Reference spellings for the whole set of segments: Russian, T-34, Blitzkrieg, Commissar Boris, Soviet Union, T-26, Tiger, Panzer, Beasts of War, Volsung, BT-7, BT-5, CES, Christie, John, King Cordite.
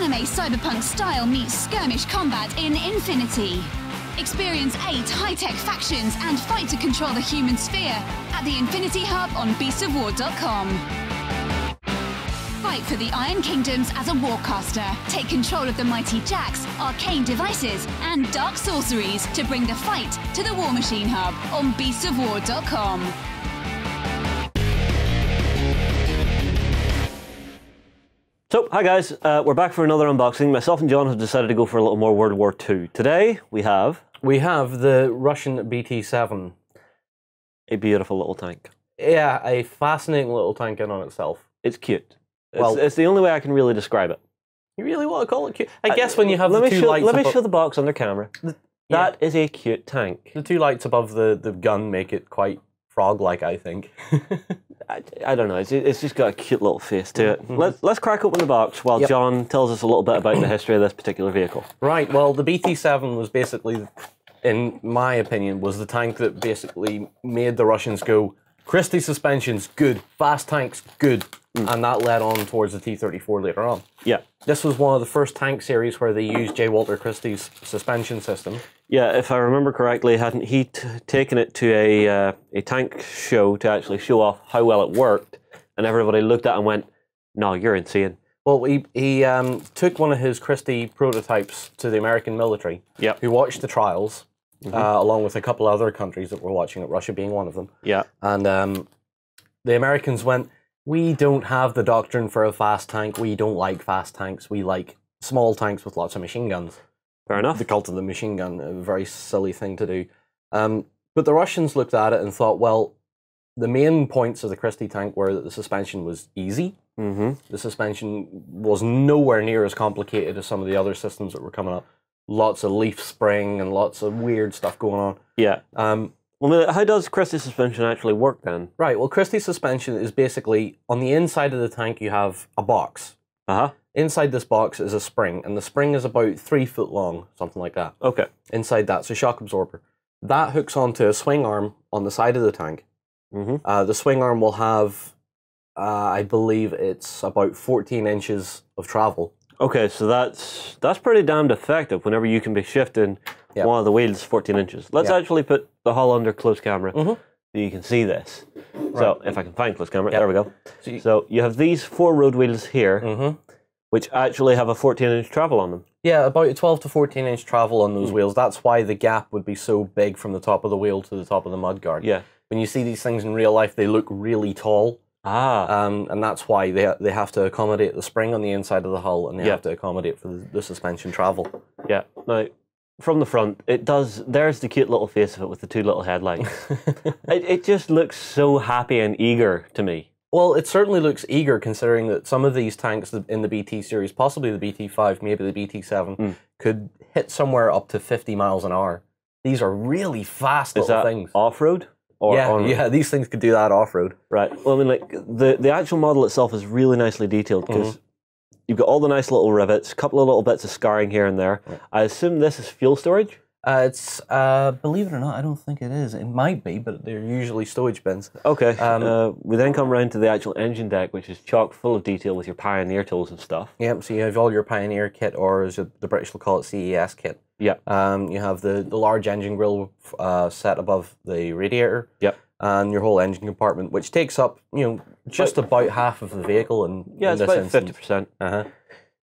Anime cyberpunk style meets skirmish combat in Infinity. Experience 8 high-tech factions and fight to control the human sphere at the Infinity Hub on beastsofwar.com. Fight for the Iron Kingdoms as a warcaster. Take control of the mighty jacks, arcane devices, and dark sorceries to bring the fight to the War Machine Hub on beastsofwar.com. So, hi guys, we're back for another unboxing. Myself and John have decided to go for a little more World War II. Today, we have the Russian BT-7. A beautiful little tank. Yeah, a fascinating little tank in on itself. It's cute. Well, it's the only way I can really describe it. You really want to call it cute? I guess when you have the two lights... Let me show the box under camera. That is a cute tank. The two lights above the gun make it quite frog-like, I think. I don't know, it's just got a cute little face to it. Mm-hmm. Let's crack open the box while John tells us a little bit about the history of this particular vehicle. Right, well, the BT-7 was basically, in my opinion, was the tank that basically made the Russians go, Christie suspensions, good, fast tanks, good, and that led on towards the T-34 later on. Yeah. This was one of the first tank series where they used J. Walter Christie's suspension system. Yeah, if I remember correctly, hadn't he taken it to a tank show to actually show off how well it worked, and everybody looked at it and went, "No, you're insane." Well, he took one of his Christie prototypes to the American military, who watched the trials, along with a couple of other countries that were watching it, Russia being one of them. Yeah, and the Americans went, "We don't have the doctrine for a fast tank. We don't like fast tanks. We like small tanks with lots of machine guns." Fair enough. The cult of the machine gun, a very silly thing to do. But the Russians looked at it and thought, well, the main points of the Christie tank were that the suspension was easy. The suspension was nowhere near as complicated as some of the other systems that were coming up. Lots of leaf spring and lots of weird stuff going on. Yeah. Well, how does Christie suspension actually work then? Right, well, Christie suspension is basically, on the inside of the tank you have a box. Inside this box is a spring, and the spring is about 3 foot long, something like that. Okay. Inside that's a shock absorber. That hooks onto a swing arm on the side of the tank. The swing arm will have, I believe it's about 14 inches of travel. Okay, so that's pretty damned effective whenever you can be shifting one of the wheels 14 inches. Let's actually put the hull under close camera so you can see this. Right. So if I can find close camera, there we go. So you have these four road wheels here, which actually have a 14-inch travel on them. Yeah, about a 12 to 14-inch travel on those wheels. That's why the gap would be so big from the top of the wheel to the top of the mudguard. Yeah. When you see these things in real life, they look really tall. And that's why they have to accommodate the spring on the inside of the hull, and they have to accommodate for the suspension travel. Yeah. Now, from the front, it does. There's the cute little face of it with the two little headlights. it just looks so happy and eager to me. Well, it certainly looks eager, considering that some of these tanks in the BT series, possibly the BT-5, maybe the BT-7, could hit somewhere up to 50 miles an hour. These are really fast little things. Off-road? Or these things could do that off-road. Right. Well, I mean, like, the actual model itself is really nicely detailed, because you've got all the nice little rivets, a couple of little bits of scarring here and there. Right. I assume this is fuel storage? It's, believe it or not, I don't think it is. It might be, but they're usually storage bins. Okay. We then come round to the actual engine deck, which is chock full of detail with your Pioneer tools and stuff. Yep, so you have all your Pioneer kit, or as the British will call it, CES kit. Yep. You have the large engine grille set above the radiator. Yep. And your whole engine compartment, which takes up, you know, just about half of the vehicle. Yeah, it's about 50%.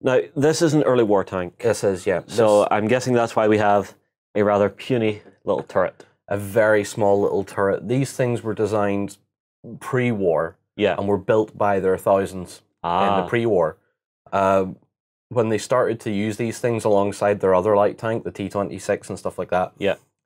Now, this is an early war tank. This is, yeah. So I'm guessing that's why we have a rather puny little turret. A very small little turret. These things were designed pre-war and were built by their thousands in the pre-war. When they started to use these things alongside their other light tank, the T-26 and stuff like that,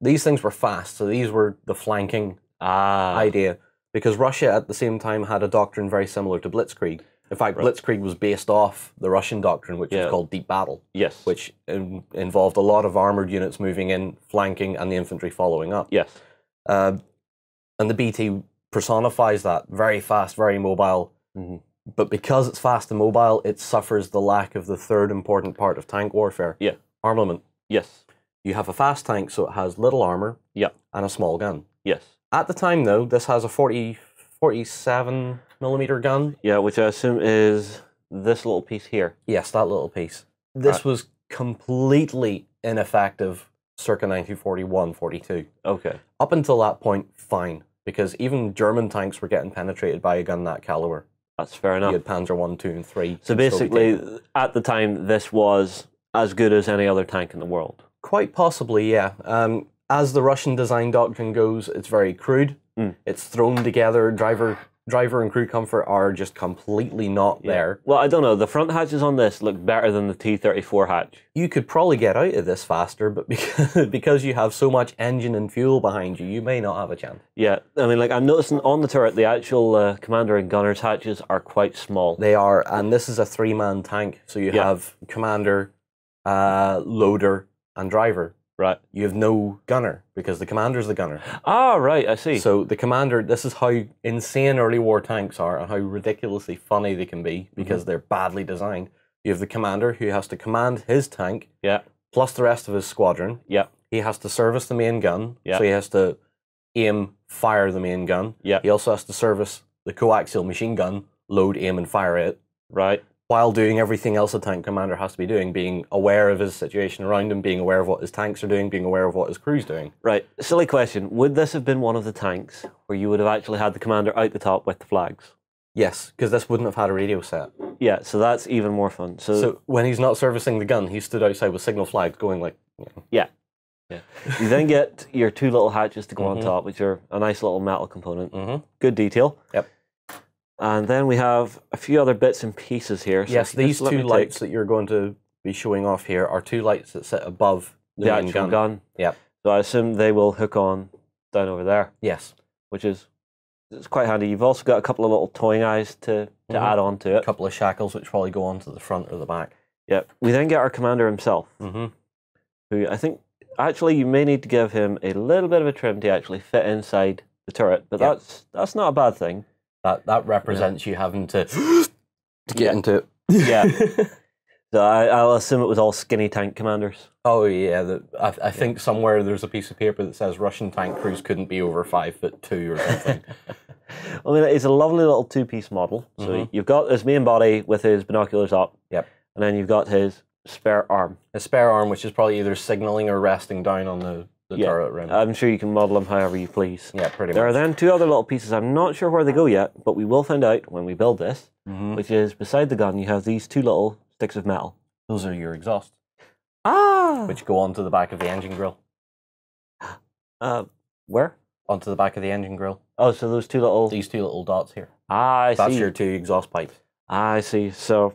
these things were fast, so these were the flanking idea. Because Russia at the same time had a doctrine very similar to Blitzkrieg. In fact, Blitzkrieg was based off the Russian doctrine, which was called deep battle. Yes. Which involved a lot of armoured units moving in, flanking, and the infantry following up. Yes. And the BT personifies that. Very fast, very mobile. But because it's fast and mobile, it suffers the lack of the third important part of tank warfare. Yeah. Armament. Yes. You have a fast tank, so it has little armour. Yeah. And a small gun. Yes. At the time, though, this has a 47mm gun. Yeah, which I assume is this little piece here. Yes, that little piece. This was completely ineffective circa 1941, 42. Okay. Up until that point, fine. Because even German tanks were getting penetrated by a gun that caliber. That's fair enough. You had Panzer 1, 2, and 3. So basically, at the time, this was as good as any other tank in the world. Quite possibly, yeah. As the Russian design doctrine goes, it's very crude. Mm. It's thrown together. Driver and crew comfort are just completely not there. Well, I don't know. The front hatches on this look better than the T-34 hatch. You could probably get out of this faster, but because you have so much engine and fuel behind you, you may not have a chance. Yeah, I mean, like, I'm noticing on the turret, the actual commander and gunner's hatches are quite small. They are, and this is a three-man tank, so you have commander, loader, and driver. Right. You have no gunner, because the commander's the gunner. Ah, right, I see. So the commander, this is how insane early war tanks are and how ridiculously funny they can be, because they're badly designed. You have the commander who has to command his tank, plus the rest of his squadron. Yeah. He has to service the main gun, so he has to aim, fire the main gun. Yeah. He also has to service the coaxial machine gun, load, aim, and fire it. Right. While doing everything else a tank commander has to be doing, being aware of his situation around him, being aware of what his tanks are doing, being aware of what his crew's doing. Right. Silly question. Would this have been one of the tanks where you would have actually had the commander out the top with the flags? Yes, because this wouldn't have had a radio set. Yeah, so that's even more fun. So when he's not servicing the gun, he stood outside with signal flags going like... Yeah. You then get your two little hatches to go on top, which are a nice little metal component. Good detail. Yep. And then we have a few other bits and pieces here. So yes, these two lights that you're going to be showing off here are two lights that sit above the actual gun. Yep. So I assume they will hook on down over there. Yes. Which is it's quite handy. You've also got a couple of little toying eyes to add on to it. A couple of shackles which probably go on to the front or the back. Yep. We then get our commander himself, who I think, actually, you may need to give him a little bit of a trim to actually fit inside the turret, but that's not a bad thing. That represents you having to get into it. So I'll assume it was all skinny tank commanders. Oh yeah, I think somewhere there's a piece of paper that says Russian tank crews couldn't be over 5'2" or something. I mean, it's a lovely little two-piece model. So you've got his main body with his binoculars up. Yep. And then you've got his spare arm. His spare arm, which is probably either signaling or resting down on the turret rim. I'm sure you can model them however you please. Yeah, pretty much. There are then two other little pieces. I'm not sure where they go yet, but we will find out when we build this, which is beside the gun you have these two little sticks of metal. Those are your exhausts. Ah! Which go onto the back of the engine grill. Where? Onto the back of the engine grill. Oh, so those two little... These two little dots here. Ah, I see. That's your two exhaust pipes. Ah, I see. So,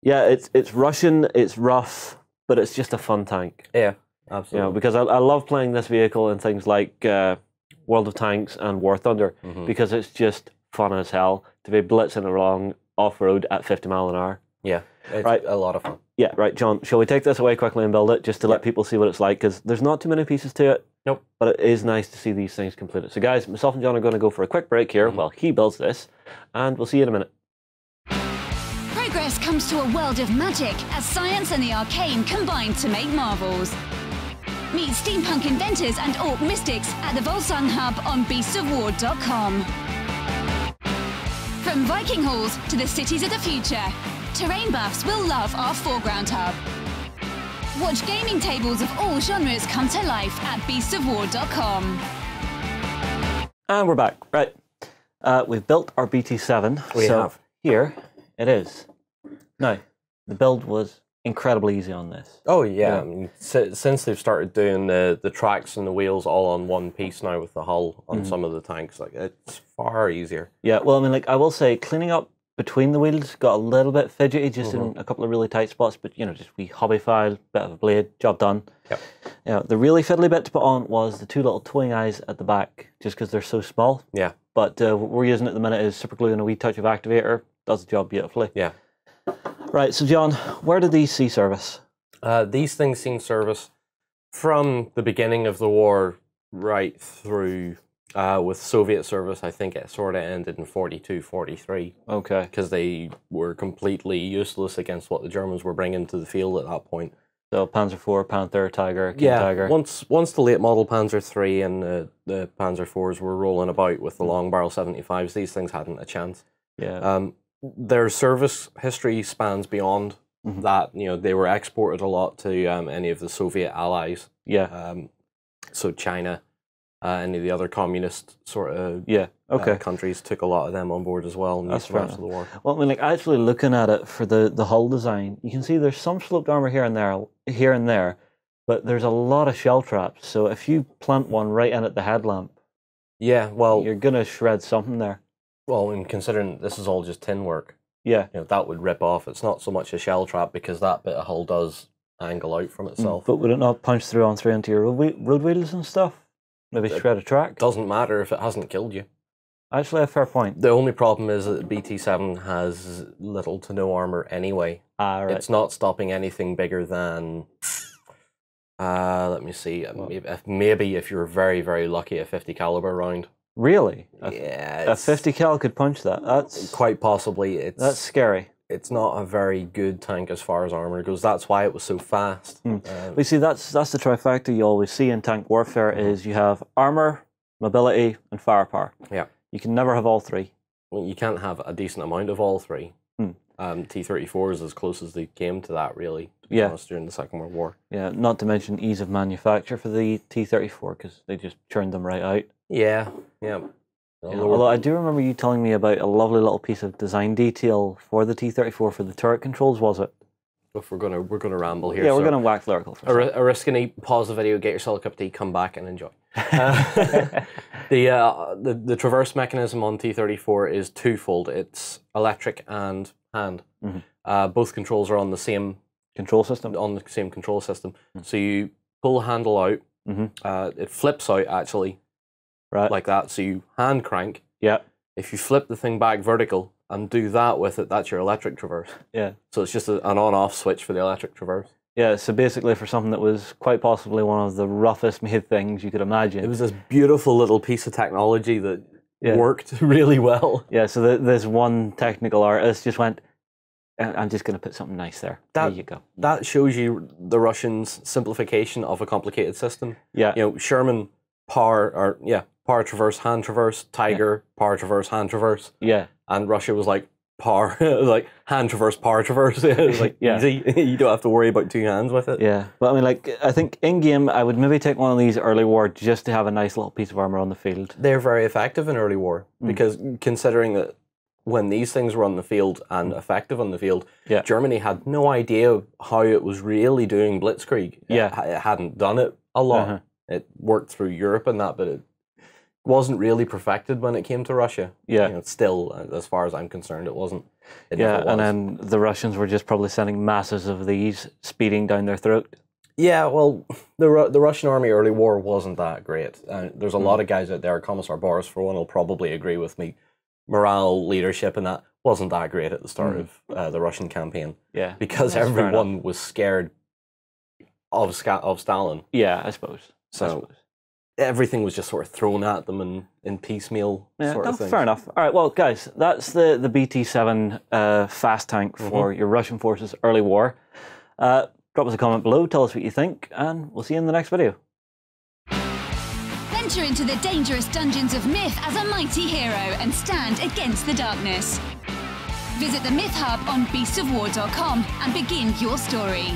yeah, it's Russian, it's rough, but it's just a fun tank. Yeah. Absolutely. You know, because I love playing this vehicle in things like World of Tanks and War Thunder, because it's just fun as hell to be blitzing along off-road at 50 mile an hour. Yeah, it's a lot of fun. Yeah, right, John, shall we take this away quickly and build it just to let people see what it's like? Because there's not too many pieces to it, but it is nice to see these things completed. So guys, myself and John are going to go for a quick break here while he builds this, and we'll see you in a minute. Progress comes to a world of magic as science and the arcane combine to make marvels. Meet steampunk inventors and orc mystics at the Volsung Hub on beastsofwar.com. From Viking halls to the cities of the future, terrain buffs will love our foreground hub. Watch gaming tables of all genres come to life at beastsofwar.com. And we're back. Right. We've built our BT-7. We have. Here it is. Now, the build was... incredibly easy on this. Oh yeah, I mean, since they've started doing the tracks and the wheels all on one piece now with the hull on some of the tanks, like it's far easier. Yeah, well, I mean, like I will say, cleaning up between the wheels got a little bit fidgety, just in a couple of really tight spots. But you know, just wee hobby file, bit of a blade, job done. Yep. You know, the really fiddly bit to put on was the two little towing eyes at the back, just because they're so small. Yeah. But what we're using at the minute is super glue and a wee touch of activator. Does the job beautifully. Yeah. Right, so John, where did these see service? These things seen service from the beginning of the war right through with Soviet service. I think it sort of ended in 42, 43. Okay. Because they were completely useless against what the Germans were bringing to the field at that point. So Panzer IV, Panther, Tiger, King Tiger. Once the late model Panzer III and the Panzer IVs were rolling about with the long barrel 75s, these things hadn't a chance. Yeah. Their service history spans beyond mm-hmm. that, you know, they were exported a lot to any of the Soviet allies. Yeah. So China, any of the other communist sort of countries took a lot of them on board as well in the rest of the war. Well, I mean, like actually looking at it for the hull design, you can see there's some sloped armor here and there, but there's a lot of shell traps. So if you plant one right in at the headlamp, yeah, well, you're gonna shred something there. Well, and considering this is all just tin work, yeah, you know, that would rip off. It's not so much a shell trap because that bit of hull does angle out from itself. But would it not punch through on through into your road wheels and stuff? Maybe it shred a track? Doesn't matter if it hasn't killed you. Actually, a fair point. The only problem is that BT-7 has little to no armor anyway. Right. It's not stopping anything bigger than... let me see. Maybe if you're very, very lucky, a 50 caliber round. Really? Yeah. A 50 cal could punch that. That's quite possibly. That's scary. It's not a very good tank as far as armor goes. That's why it was so fast. Mm. We see that's the trifecta you always see in tank warfare: is you have armor, mobility, and firepower. Yeah. You can never have all three. Well, you can't have a decent amount of all three. Mm. T-34 is as close as they came to that, really. To be honest, during the Second World War. Yeah. Not to mention ease of manufacture for the T-34 because they just churned them right out. Yeah. Yeah. You know, although I do remember you telling me about a lovely little piece of design detail for the T-34 for the turret controls, was it? If we're gonna ramble here. Yeah, we're gonna wax lyrical. Oriskany, pause the video, get yourself a cup of tea, come back and enjoy. The traverse mechanism on T-34 is twofold. It's electric and hand. Mm-hmm. Both controls are on the same control system. Mm-hmm. So you pull the handle out. Mm-hmm. It flips out actually. Right. Like that, so you hand crank. Yeah. If you flip the thing back vertical and do that with it, that's your electric traverse. Yeah. So it's just an on-off switch for the electric traverse. Yeah. So basically, for something that was quite possibly one of the roughest made things you could imagine, it was this beautiful little piece of technology that worked really well. Yeah. So this one technical artist just went, "I'm just going to put something nice there." There you go. That shows you the Russians' simplification of a complicated system. Yeah. You know, Sherman, power traverse, hand traverse, Tiger, power traverse, hand traverse. Yeah. And Russia was like, hand traverse, power traverse. It's like, you don't have to worry about two hands with it. Yeah. But I mean, like, I think in game, I would maybe take one of these early war just to have a nice little piece of armor on the field. They're very effective in early war because considering that when these things were on the field and effective on the field, Germany had no idea how it was really doing Blitzkrieg. Yeah. It hadn't done it a lot. Uh-huh. It worked through Europe and that, but it wasn't really perfected when it came to Russia. Yeah. You know, still, as far as I'm concerned, it wasn't. It never was. And then the Russians were just probably sending masses of these speeding down their throat. Yeah, well, the Russian army early war wasn't that great. There's a lot of guys out there, Commissar Boris for one will probably agree with me, morale, leadership and that wasn't that great at the start of the Russian campaign. Yeah. Because everyone was scared of Stalin. Yeah, I suppose. So. Everything was just sort of thrown at them in piecemeal sort of things. Fair enough. All right, well, guys, that's the BT-7 fast tank for your Russian forces early war. Drop us a comment below, tell us what you think, and we'll see you in the next video. Venture into the dangerous dungeons of myth as a mighty hero and stand against the darkness. Visit the Myth Hub on beastofwar.com and begin your story.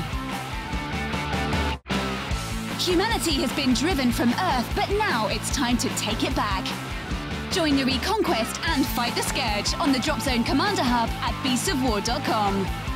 Humanity has been driven from Earth, but now it's time to take it back. Join the Reconquest and fight the Scourge on the Drop Zone Commander Hub at beastofwar.com.